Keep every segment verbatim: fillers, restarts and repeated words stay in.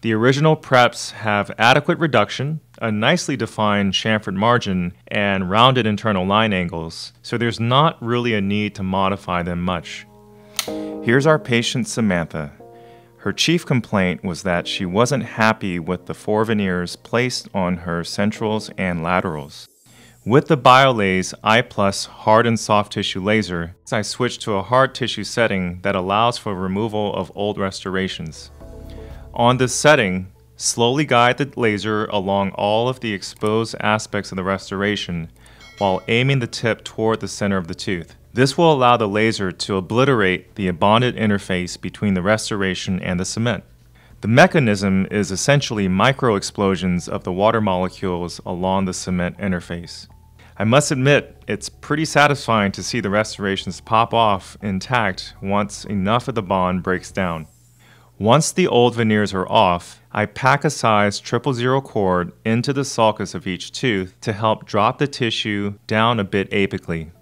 The original preps have adequate reduction, a nicely defined chamfered margin, and rounded internal line angles, so there's not really a need to modify them much. Here's our patient Samantha. Her chief complaint was that she wasn't happy with the four veneers placed on her centrals and laterals. With the Biolase I+ Hard and Soft Tissue Laser, I switched to a hard tissue setting that allows for removal of old restorations. On this setting, slowly guide the laser along all of the exposed aspects of the restoration while aiming the tip toward the center of the tooth. This will allow the laser to obliterate the bonded interface between the restoration and the cement. The mechanism is essentially micro-explosions of the water molecules along the cement interface. I must admit, it's pretty satisfying to see the restorations pop off intact once enough of the bond breaks down. Once the old veneers are off, I pack a size triple zero cord into the sulcus of each tooth to help drop the tissue down a bit apically.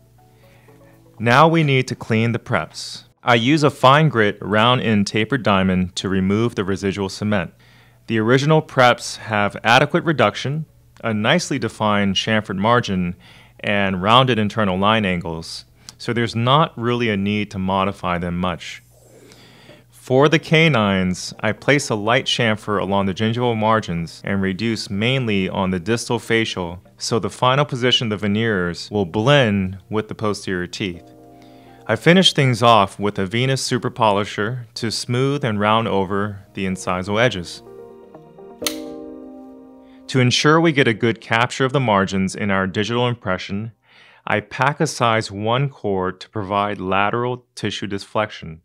Now we need to clean the preps. I use a fine grit round end tapered diamond to remove the residual cement. The original preps have adequate reduction, a nicely defined chamfered margin, and rounded internal line angles, so there's not really a need to modify them much. For the canines, I place a light chamfer along the gingival margins and reduce mainly on the distal facial, so the final position of the veneers will blend with the posterior teeth. I finish things off with a Venus Super polisher to smooth and round over the incisal edges. To ensure we get a good capture of the margins in our digital impression, I pack a size one cord to provide lateral tissue deflection.